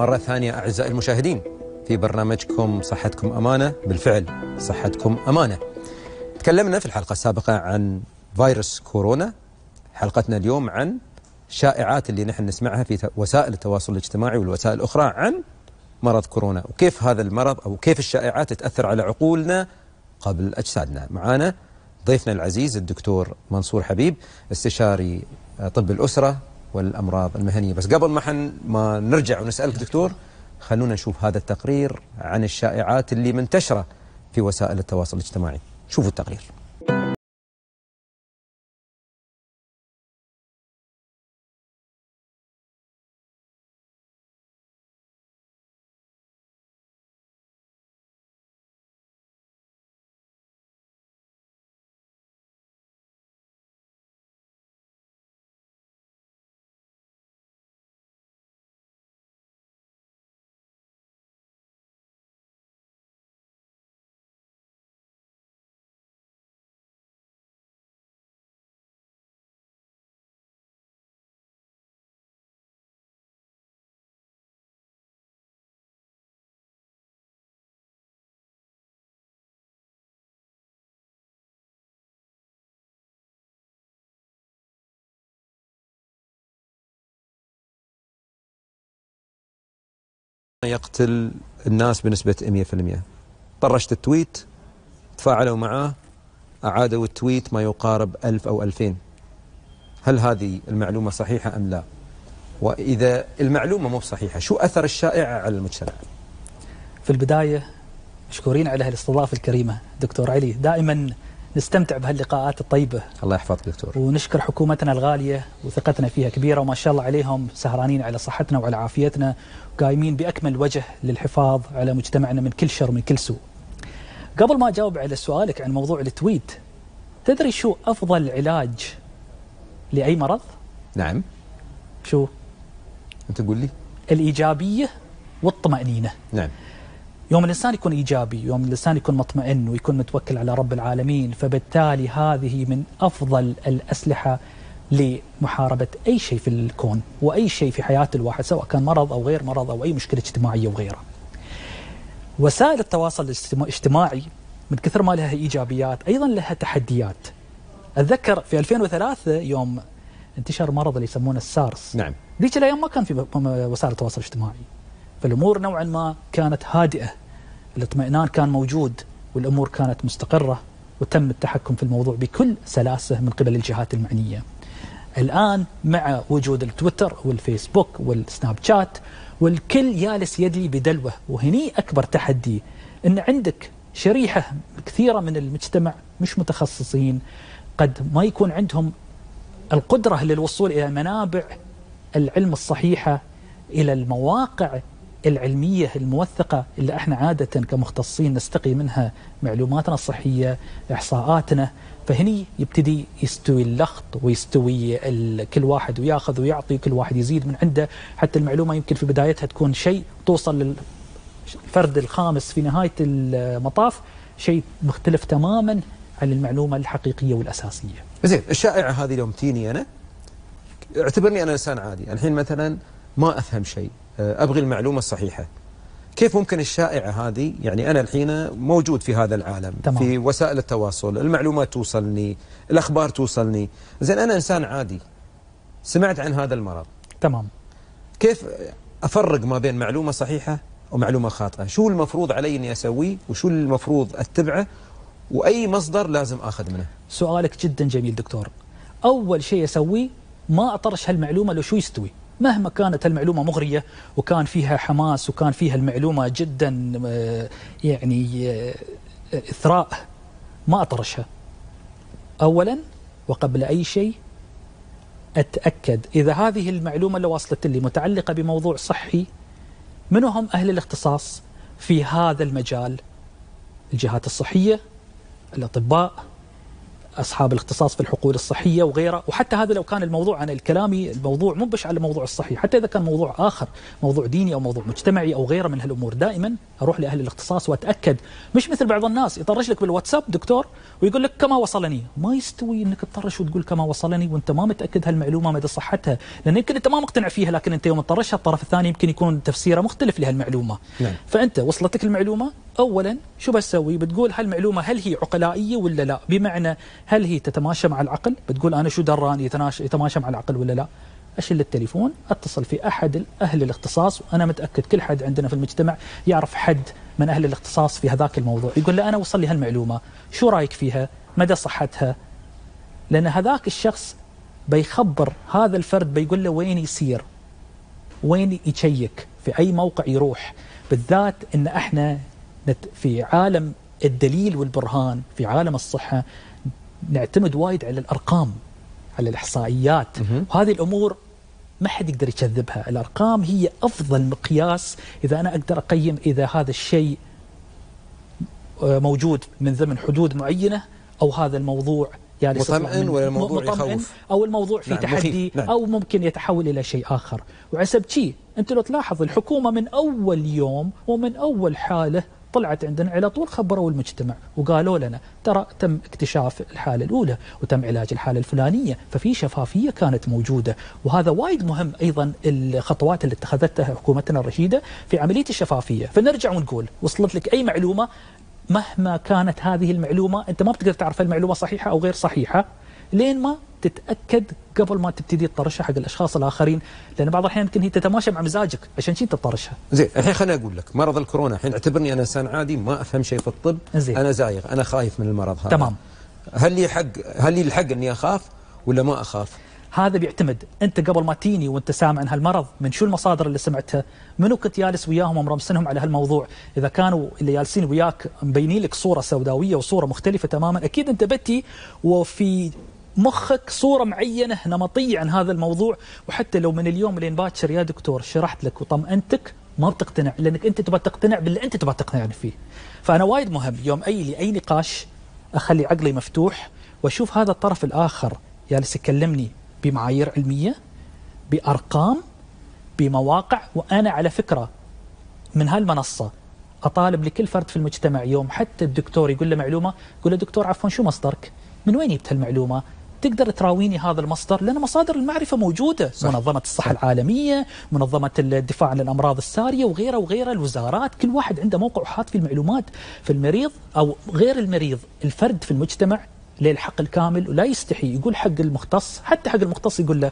مرة ثانية أعزائي المشاهدين في برنامجكم صحتكم أمانة. بالفعل صحتكم أمانة. تكلمنا في الحلقة السابقة عن فيروس كورونا، حلقتنا اليوم عن الشائعات اللي نحن نسمعها في وسائل التواصل الاجتماعي والوسائل الأخرى عن مرض كورونا، وكيف هذا المرض أو كيف الشائعات تأثر على عقولنا قبل أجسادنا. معانا ضيفنا العزيز الدكتور منصور حبيب، استشاري طب الأسرة والأمراض المهنية. بس قبل ما نرجع ونسألك دكتور، خلونا نشوف هذا التقرير عن الشائعات اللي منتشرة في وسائل التواصل الاجتماعي. شوفوا التقرير. يقتل الناس بنسبة 100%. طرشت التويت، تفاعلوا معاه، أعادوا التويت ما يقارب 1000 أو 2000. هل هذه المعلومة صحيحة أم لا؟ وإذا المعلومة مو صحيحة، شو أثر الشائعة على المجتمع؟ في البداية مشكورين على هالاستضافة الكريمة دكتور علي، دائما نستمتع بهاللقاءات الطيبة. الله يحفظك دكتور. ونشكر حكومتنا الغالية وثقتنا فيها كبيرة، وما شاء الله عليهم سهرانين على صحتنا وعلى عافيتنا، وقايمين بأكمل وجه للحفاظ على مجتمعنا من كل شر ومن كل سوء. قبل ما أجاوب على سؤالك عن موضوع التويت، تدري شو أفضل علاج لأي مرض؟ نعم. شو؟ أنت قول لي. الإيجابية والطمأنينة. نعم. يوم الإنسان يكون إيجابي، يوم الإنسان يكون مطمئن ويكون متوكل على رب العالمين، فبالتالي هذه من أفضل الأسلحة لمحاربة أي شيء في الكون وأي شيء في حياة الواحد، سواء كان مرض أو غير مرض أو أي مشكلة اجتماعية وغيرها. وسائل التواصل الاجتماعي من كثر ما لها إيجابيات أيضا لها تحديات. أتذكر في 2003 يوم انتشر مرض اللي يسمونه السارس. نعم. ذيك الأيام ما كان في وسائل التواصل الاجتماعي، فالأمور نوعا ما كانت هادئة، الاطمئنان كان موجود والأمور كانت مستقرة، وتم التحكم في الموضوع بكل سلاسة من قبل الجهات المعنية. الآن مع وجود التويتر والفيسبوك والسناب شات، والكل جالس يدلي بدلوه، وهني أكبر تحدي أن عندك شريحة كثيرة من المجتمع مش متخصصين، قد ما يكون عندهم القدرة للوصول إلى منابع العلم الصحيحة، إلى المواقع العلمية الموثقة اللي احنا عادة كمختصين نستقي منها معلوماتنا الصحية، إحصاءاتنا. فهني يبتدي يستوي اللخط ويستوي كل واحد وياخذ ويعطي، كل واحد يزيد من عنده، حتى المعلومة يمكن في بدايتها تكون شيء، توصل للفرد الخامس في نهاية المطاف شيء مختلف تماما عن المعلومة الحقيقية والأساسية. زين، الشائعة هذه لو تجيني أنا، اعتبرني أنا إنسان عادي الحين مثلا ما أفهم شيء، أبغي المعلومة الصحيحة، كيف ممكن الشائعة هذه، يعني أنا الحين موجود في هذا العالم، تمام، في وسائل التواصل، المعلومات توصلني، الأخبار توصلني. زين، أنا إنسان عادي سمعت عن هذا المرض، تمام، كيف أفرق ما بين معلومة صحيحة ومعلومة خاطئة؟ شو المفروض علي أني أسويه وشو المفروض أتبعه وأي مصدر لازم أخذ منه؟ سؤالك جدا جميل دكتور. أول شيء أسويه ما أطرش هالمعلومة لو شو يستوي، مهما كانت المعلومة مغرية وكان فيها حماس وكان فيها المعلومة جدا يعني إثراء، ما أطرشها. أولا وقبل أي شيء أتأكد إذا هذه المعلومة اللي وصلت لي متعلقة بموضوع صحي، من هم أهل الاختصاص في هذا المجال؟ الجهات الصحية، الأطباء، أصحاب الاختصاص في الحقول الصحية وغيره. وحتى هذا لو كان الموضوع أنا كلامي الموضوع مو بس على الموضوع الصحي، حتى إذا كان موضوع آخر، موضوع ديني أو موضوع مجتمعي أو غيره من هالأمور، دائما أروح لأهل الاختصاص وأتأكد، مش مثل بعض الناس يطرش لك بالواتساب دكتور ويقول لك كما وصلني. ما يستوي إنك تطرش وتقول كما وصلني وأنت ما متأكد هالمعلومة مدى صحتها، لأن يمكن أنت ما مقتنع فيها، لكن أنت يوم تطرشها الطرف الثاني يمكن يكون تفسيره مختلف لهالمعلومة. نعم. فأنت وصلتك المعلومة، أولا شو بتسوي؟ بتقول هالمعلومة هل هي عقلائية ولا لا؟ بمعنى هل هي تتماشى مع العقل؟ بتقول أنا شو دراني يتماشى مع العقل ولا لا؟ أشيل التليفون، أتصل في أحد أهل الاختصاص، وأنا متأكد كل حد عندنا في المجتمع يعرف حد من أهل الاختصاص في هذاك الموضوع، يقول له أنا وصل لي هالمعلومة، شو رأيك فيها؟ مدى صحتها؟ لأن هذاك الشخص بيخبر هذا الفرد، بيقول له وين يسير، وين يشيك، في أي موقع يروح، بالذات إن إحنا في عالم الدليل والبرهان، في عالم الصحة نعتمد وايد على الأرقام، على الإحصائيات، وهذه الأمور ما حد يقدر يكذبها. الأرقام هي أفضل مقياس إذا أنا أقدر أقيم إذا هذا الشيء موجود من ضمن حدود معينة، أو هذا الموضوع يعني مطمئن ولا الموضوع يخوف، أو الموضوع في تحدي، أو ممكن يتحول إلى شيء آخر. وعسب شيء أنت لو تلاحظ الحكومة من أول يوم ومن أول حالة طلعت عندنا على طول خبروا المجتمع وقالوا لنا ترى تم اكتشاف الحالة الأولى وتم علاج الحالة الفلانية، ففي شفافية كانت موجودة. وهذا وايد مهم أيضا، الخطوات اللي اتخذتها حكومتنا الرشيدة في عملية الشفافية. فنرجع ونقول وصلت لك أي معلومة، مهما كانت هذه المعلومة أنت ما بتقدر تعرف المعلومة صحيحة أو غير صحيحة لين ما تتأكد قبل ما تبتدي تطرشها حق الأشخاص الآخرين، لأن بعض الأحيان يمكن هي تتماشى مع مزاجك، عشان شي تطرشها. زين، الحين خليني أقول لك مرض الكورونا، الحين اعتبرني أنا إنسان عادي ما أفهم شيء في الطب، زي. أنا زايغ، أنا خايف من المرض هذا. تمام. هل لي الحق إني أخاف ولا ما أخاف؟ هذا بيعتمد، أنت قبل ما تيني وأنت سامع عن هالمرض من شو المصادر اللي سمعتها؟ منو كنت جالس وياهم ومرمسنهم على هالموضوع؟ إذا كانوا اللي جالسين وياك مبينين لك صورة سوداوية وصورة مختلفة تماما، أكيد أنت بتي وفي مخك صورة معينة نمطية عن هذا الموضوع، وحتى لو من اليوم لين باكر يا دكتور شرحت لك وطمأنتك ما بتقتنع، لأنك أنت تبغى تقتنع باللي أنت تبغى تقتنع فيه. فأنا وايد مهم يوم أي نقاش أخلي عقلي مفتوح وأشوف هذا الطرف الآخر جالس يكلمني بمعايير علمية، بأرقام، بمواقع، وأنا على فكرة من هالمنصة أطالب لكل فرد في المجتمع يوم حتى الدكتور يقول له معلومة، يقول له دكتور عفوا شو مصدرك؟ من وين جبت هالمعلومة؟ تقدر تراويني هذا المصدر؟ لأن مصادر المعرفة موجودة، صح. منظمة الصحة العالمية، منظمة الدفاع عن الأمراض السارية وغيره وغيره، الوزارات، كل واحد عنده موقع وحاط في المعلومات. فالمريض أو غير المريض، الفرد في المجتمع له الحق الكامل ولا يستحي يقول حق المختص، حتى حق المختص يقول له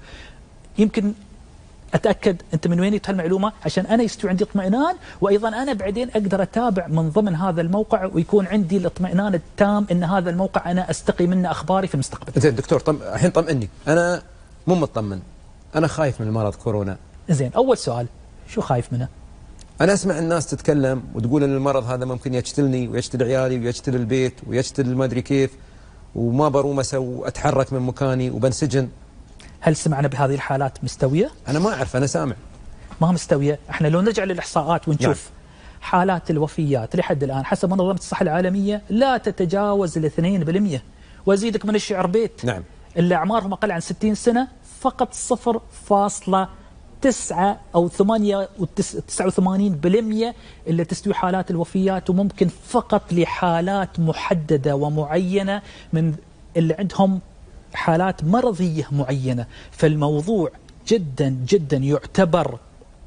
يمكن أتأكد أنت من وين جبت هالمعلومة عشان أنا يستوي عندي اطمئنان، وأيضا أنا بعدين أقدر أتابع من ضمن هذا الموقع ويكون عندي الاطمئنان التام أن هذا الموقع أنا أستقي منه أخباري في المستقبل. زين دكتور، الحين طمئني، أنا مو مطمن، أنا خايف من مرض كورونا. زين، أول سؤال شو خايف منه؟ أنا أسمع الناس تتكلم وتقول أن المرض هذا ممكن يقتلني ويقتل عيالي ويقتل البيت ويقتل ما أدري كيف، وما بروم أسوي أتحرك من مكاني وبنسجن. هل سمعنا بهذه الحالات مستوية؟ أنا ما أعرف، أنا سامع ما مستوية. إحنا لو نرجع للإحصاءات ونشوف يعني حالات الوفيات لحد الآن حسب منظمة الصحة العالمية لا تتجاوز 2%، وأزيدك من الشعر بيت، نعم، اللي أعمارهم أقل عن 60 سنة فقط 0.9 أو 89% اللي تستوي حالات الوفيات، وممكن فقط لحالات محددة ومعينة من اللي عندهم حالات مرضية معينة. فالموضوع جدا جدا يعتبر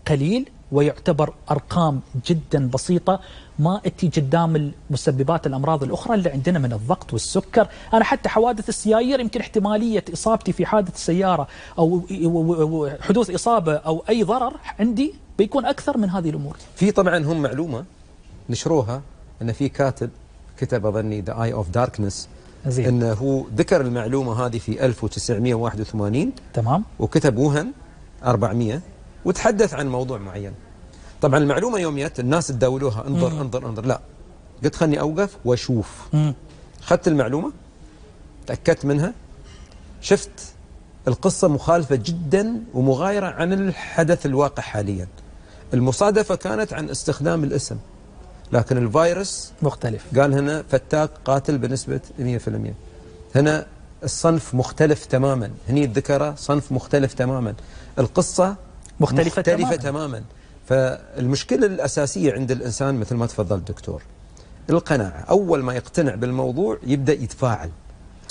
قليل، ويعتبر أرقام جدا بسيطة، ما أتي قدام مسببات الأمراض الأخرى اللي عندنا من الضغط والسكر. أنا حتى حوادث السيارة يمكن احتمالية إصابتي في حادث سيارة أو حدوث إصابة أو أي ضرر عندي بيكون أكثر من هذه الأمور. في طبعا هم معلومة نشروها أن في كاتب كتب أظني The Eye of Darkness، أنه هو ذكر المعلومة هذه في 1981، تمام، وكتب وهن 400 وتحدث عن موضوع معين. طبعا المعلومة يوم جت الناس تداولوها، انظر، لا، قلت خلني أوقف وأشوف. أخذت المعلومة، تأكدت منها، شفت القصة مخالفة جدا ومغايرة عن الحدث الواقع حاليا. المصادفة كانت عن استخدام الاسم، لكن الفيروس مختلف، قال هنا فتاك قاتل بنسبة 100%. هنا الصنف مختلف تماما، هني الذكرى صنف مختلف تماما، القصة مختلفة تماما. فالمشكلة الأساسية عند الإنسان مثل ما تفضل الدكتور القناعة. أول ما يقتنع بالموضوع يبدأ يتفاعل،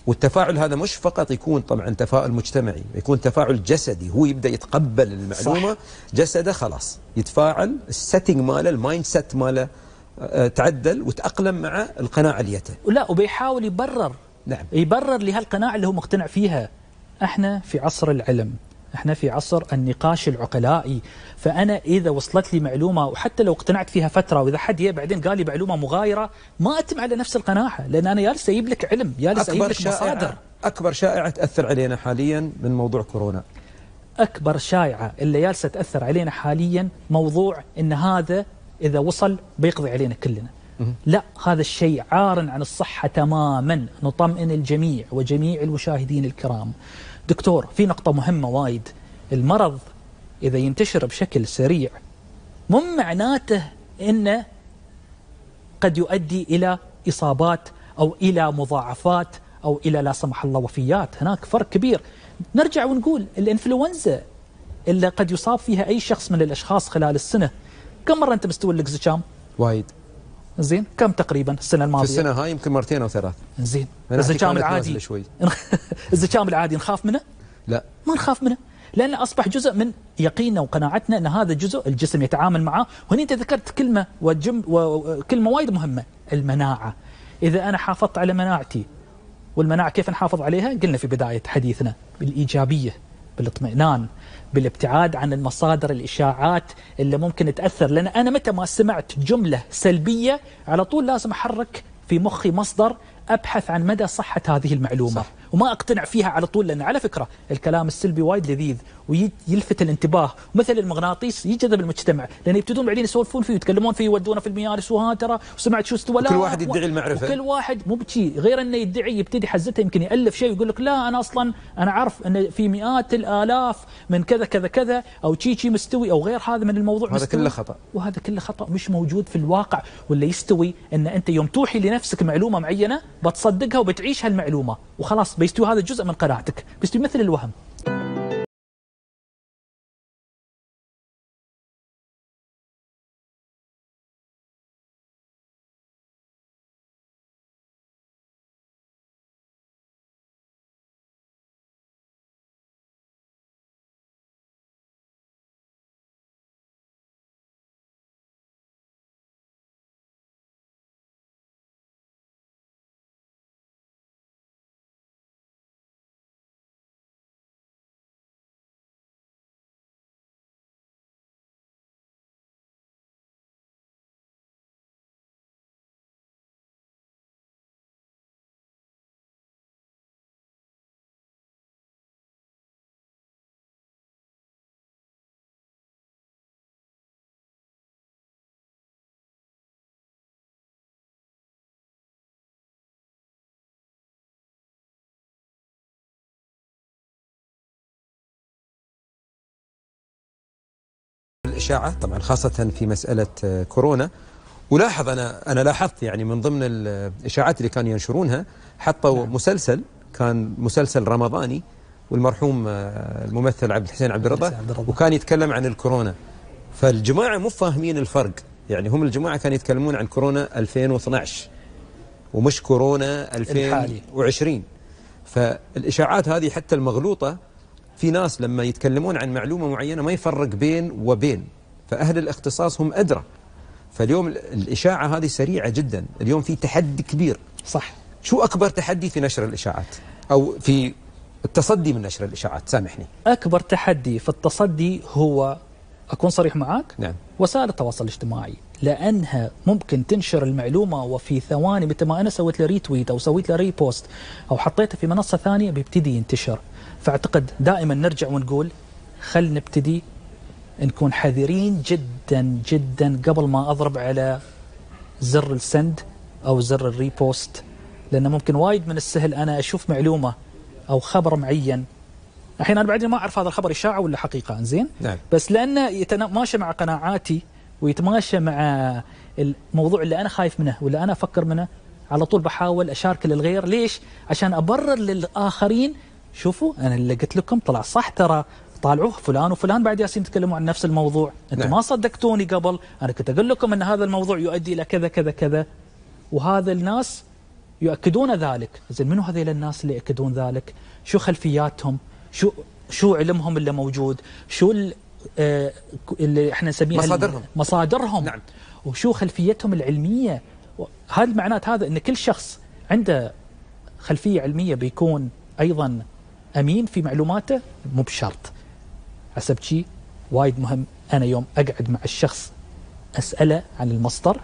والتفاعل هذا مش فقط يكون طبعا تفاعل مجتمعي، يكون تفاعل جسدي، هو يبدأ يتقبل المعلومة، جسده خلاص يتفاعل، السيتنج ماله، المايند سيت ماله تعدل وتأقلم مع القناعة اليته. لا وبيحاول يبرر، نعم يبرر لهالقناعة اللي هو مقتنع فيها. احنا في عصر العلم، احنا في عصر النقاش العقلائي، فانا اذا وصلت لي معلومه وحتى لو اقتنعت فيها فتره واذا حد جاء بعدين قال لي معلومه مغايره ما اتم على نفس القناعه، لان انا جالس اجيب لك علم، جالس اجيب لك مصادر. اكبر شائعه تاثر علينا حاليا من موضوع كورونا، اكبر شائعه اللي جالسه تاثر علينا حاليا موضوع ان هذا اذا وصل بيقضي علينا كلنا. لا، هذا الشيء عار عن الصحه تماما. نطمئن الجميع وجميع المشاهدين الكرام. دكتور، في نقطة مهمة وايد، المرض إذا ينتشر بشكل سريع مو معناته إنه قد يؤدي إلى إصابات أو إلى مضاعفات أو إلى لا سمح الله وفيات، هناك فرق كبير. نرجع ونقول الإنفلونزا اللي قد يصاب فيها أي شخص من الأشخاص خلال السنة، كم مرة أنت مستوى الإكزيشام؟ وايد. زين، كم تقريبا السنه الماضيه؟ في السنه هاي يمكن مرتين او ثلاث. زين، الزكام العادي الزكام العادي نخاف منه؟ لا، ما نخاف منه، لانه اصبح جزء من يقيننا وقناعتنا ان هذا جزء الجسم يتعامل معه. وهنا انت ذكرت كلمه وكلمه وايد مهمه، المناعه. اذا انا حافظت على مناعتي، والمناعه كيف نحافظ عليها؟ قلنا في بدايه حديثنا، بالايجابيه، بالاطمئنان، بالابتعاد عن المصادر الإشاعات اللي ممكن تأثر. لأن أنا متى ما سمعت جملة سلبية على طول لازم أحرك في مخي مصدر، أبحث عن مدى صحة هذه المعلومة، صح. وما أقتنع فيها على طول، لأن على فكرة الكلام السلبي وايد لذيذ ويلفت الانتباه، ومثل المغناطيس يجذب المجتمع، لأن يبتدون بعدين يسولفون فيه ويتكلمون فيه ويودونا في الميارس، وها ترى وسمعت شو استوى، كل واحد يدعي المعرفة، كل واحد مو بشي غير أنه يدعي، يبتدي حزتها يمكن يألف شيء ويقول لك لا أنا أصلا أنا عارف أن في مئات الآلاف من كذا كذا كذا أو شي مستوي أو غير هذا من الموضوع، هذا كله خطأ، وهذا كله خطأ مش موجود في الواقع. واللي يستوي أن أنت يوم توحي لنفسك معلومة معينة بتصدقها وبتعيش هالمعلومة وخلاص، بيستوي هذا جزء من قناعتك، بيستوي مثل الوهم. الإشاعة طبعا خاصة في مسألة كورونا، ولاحظ أنا لاحظت يعني من ضمن الإشاعات اللي كانوا ينشرونها حطوا مسلسل، كان مسلسل رمضاني، والمرحوم الممثل عبد الحسين عبد الرضا، وكان يتكلم عن الكورونا، فالجماعة مو فاهمين الفرق، يعني هم الجماعة كانوا يتكلمون عن كورونا 2012 ومش كورونا 2020. فالإشاعات هذه حتى المغلوطة، في ناس لما يتكلمون عن معلومة معينة ما يفرق بين وبين، فأهل الاختصاص هم أدرى. فاليوم الإشاعة هذه سريعة جدا، اليوم في تحدي كبير، صح. شو أكبر تحدي في نشر الإشاعات أو في التصدي من نشر الإشاعات؟ سامحني، أكبر تحدي في التصدي هو، أكون صريح معاك، نعم، وسائل التواصل الاجتماعي، لأنها ممكن تنشر المعلومة وفي ثواني، مثل ما أنا سويت له ريتويت أو سويت له ريبوست أو حطيته في منصة ثانية بيبتدي ينتشر. فأعتقد دائما نرجع ونقول خل نبتدي نكون حذرين جدا جدا قبل ما أضرب على زر السند أو زر الريبوست، لأنه ممكن وايد من السهل أنا أشوف معلومة أو خبر معين، الحين أنا بعدين ما أعرف هذا الخبر إشاعة ولا حقيقة، زين؟ نعم. بس لأنه يتماشى مع قناعاتي ويتماشى مع الموضوع اللي أنا خايف منه ولا أنا أفكر منه، على طول بحاول أشارك للغير. ليش؟ عشان أبرر للآخرين شوفوا أنا اللي قلت لكم طلع صح، ترى طالعوه فلان وفلان بعد ياسين تكلموا عن نفس الموضوع، أنتم ما صدقتوني قبل، أنا كنت أقول لكم أن هذا الموضوع يؤدي إلى كذا كذا كذا، وهذا الناس يؤكدون ذلك. زين منو هذيل الناس اللي يؤكدون ذلك؟ شو خلفياتهم؟ شو علمهم اللي موجود؟ شو اللي احنا نسميها مصادرهم نعم. وشو خلفيتهم العلميه؟ هذا معناته هذا ان كل شخص عنده خلفيه علميه بيكون ايضا امين في معلوماته، مو بشرط. حسب شيء وايد مهم انا يوم اقعد مع الشخص اساله عن المصدر.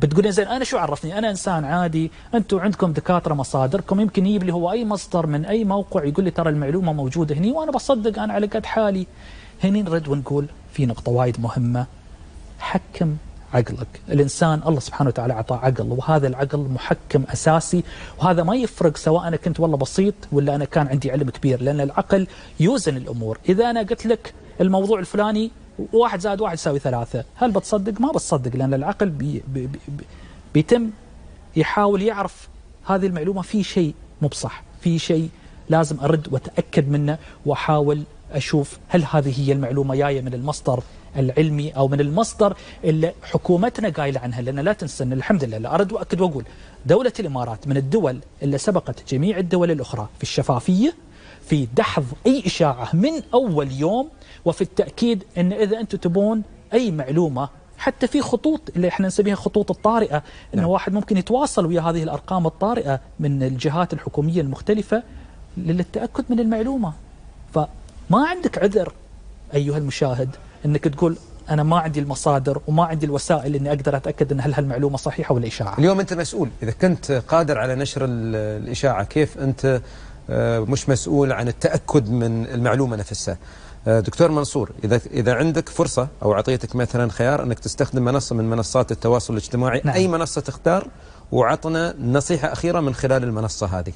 بتقولين زين انا شو عرفني؟ انا انسان عادي، انتم عندكم دكاتره مصادركم يمكن يجيب لي هو اي مصدر من اي موقع يقول لي ترى المعلومه موجوده هني وانا بصدق انا على قد حالي. هني نرد ونقول في نقطه وايد مهمه، حكم عقلك. الانسان الله سبحانه وتعالى اعطاه عقل، وهذا العقل محكم اساسي، وهذا ما يفرق سواء انا كنت والله بسيط ولا انا كان عندي علم كبير، لان العقل يوزن الامور. اذا انا قلت لك الموضوع الفلاني 1+1=3، هل بتصدق؟ ما بتصدق، لأن العقل بيتم يحاول يعرف هذه المعلومة في شيء مو بصح، في شيء لازم أرد وأتأكد منه وأحاول أشوف هل هذه هي المعلومة جاية من المصدر العلمي أو من المصدر اللي حكومتنا قايلة عنها. لأن لا تنسى أن الحمد لله أرد وأكد وأقول دولة الإمارات من الدول اللي سبقت جميع الدول الأخرى في الشفافية، في دحض أي إشاعة من أول يوم، وفي التأكيد أن إذا أنتم تبون أي معلومة حتى في خطوط اللي احنا نسميها خطوط الطارئة، أن واحد ممكن يتواصل ويا هذه الأرقام الطارئة من الجهات الحكومية المختلفة للتأكد من المعلومة. فما عندك عذر أيها المشاهد أنك تقول أنا ما عندي المصادر وما عندي الوسائل إني أقدر أتأكد أن هل هالمعلومة صحيحة ولا إشاعة. اليوم أنت مسؤول، إذا كنت قادر على نشر الإشاعة كيف أنت مش مسؤول عن التأكد من المعلومة نفسها؟ دكتور منصور، إذا عندك فرصة أو أعطيتك مثلا خيار أنك تستخدم منصة من منصات التواصل الاجتماعي نعم. أي منصة تختار؟ وعطنا نصيحة أخيرة من خلال المنصة هذه.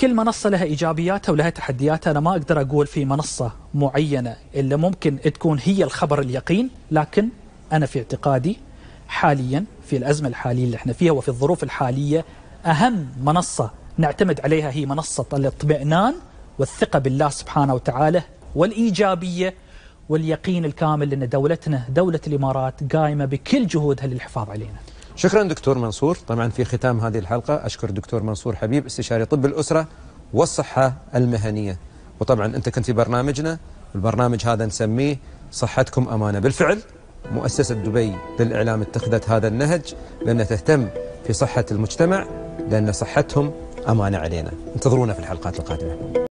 كل منصة لها إيجابياتها ولها تحدياتها، أنا ما أقدر أقول في منصة معينة إلا ممكن تكون هي الخبر اليقين، لكن أنا في اعتقادي حاليا في الأزمة الحالية اللي احنا فيها وفي الظروف الحالية أهم منصة نعتمد عليها هي منصة الاطمئنان والثقة بالله سبحانه وتعالى والإيجابية واليقين الكامل، لأن دولتنا دولة الإمارات قائمة بكل جهودها للحفاظ علينا. شكرا دكتور منصور. طبعا في ختام هذه الحلقة أشكر دكتور منصور حبيب استشاري طب الأسرة والصحة المهنية، وطبعا أنت كنت في برنامجنا، البرنامج هذا نسميه صحتكم أمانة. بالفعل مؤسسة دبي للإعلام اتخذت هذا النهج لأنها تهتم في صحة المجتمع، لأن صحتهم أمانة علينا. انتظرونا في الحلقات القادمة.